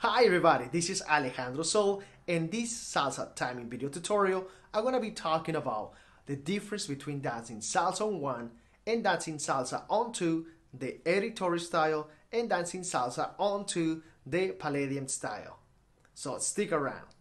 Hi everybody, this is Alejandro Sol, and this salsa timing video tutorial I'm gonna be talking about the difference between dancing salsa on 1 and dancing salsa on 2, the Eddie Torres style, and dancing salsa on 2, the Palladium style. So stick around.